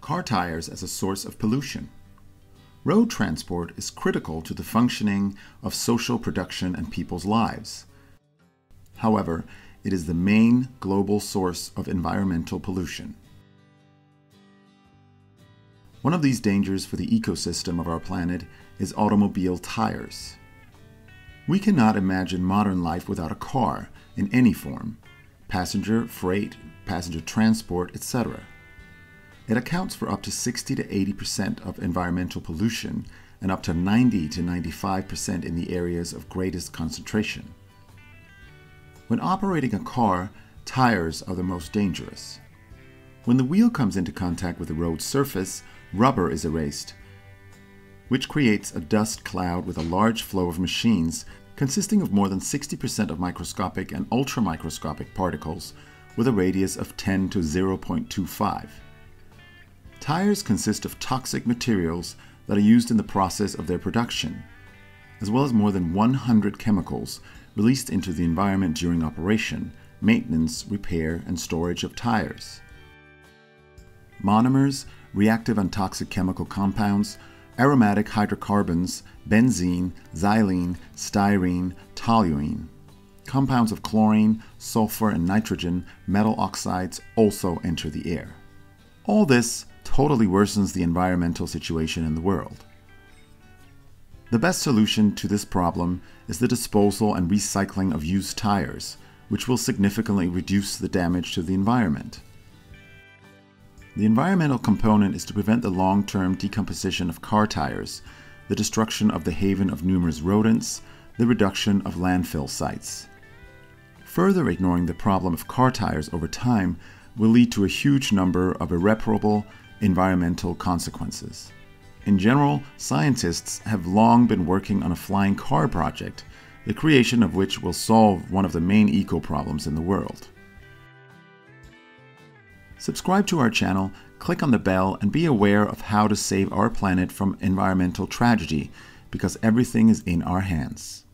car tires as a source of pollution. Road transport is critical to the functioning of social production and people's lives. However, it is the main global source of environmental pollution. One of these dangers for the ecosystem of our planet is automobile tires. We cannot imagine modern life without a car in any form: passenger, freight, passenger transport, etc. It accounts for up to 60 to 80% of environmental pollution and up to 90 to 95% in the areas of greatest concentration. When operating a car, tires are the most dangerous. When the wheel comes into contact with the road surface, rubber is erased, which creates a dust cloud with a large flow of machines consisting of more than 60% of microscopic and ultramicroscopic particles with a radius of 10 to 0.25. Tires consist of toxic materials that are used in the process of their production, as well as more than 100 chemicals released into the environment during operation, maintenance, repair, and storage of tires. Monomers, reactive and toxic chemical compounds, aromatic hydrocarbons, benzene, xylene, styrene, toluene, compounds of chlorine, sulfur, and nitrogen, metal oxides also enter the air. All this totally worsens the environmental situation in the world. The best solution to this problem is the disposal and recycling of used tires, which will significantly reduce the damage to the environment. The environmental component is to prevent the long-term decomposition of car tires, the destruction of the haven of numerous rodents, the reduction of landfill sites. Further ignoring the problem of car tires over time will lead to a huge number of irreparable environmental consequences. In general, scientists have long been working on a flying car project, the creation of which will solve one of the main eco-problems in the world. Subscribe to our channel, click on the bell, and be aware of how to save our planet from environmental tragedy, because everything is in our hands.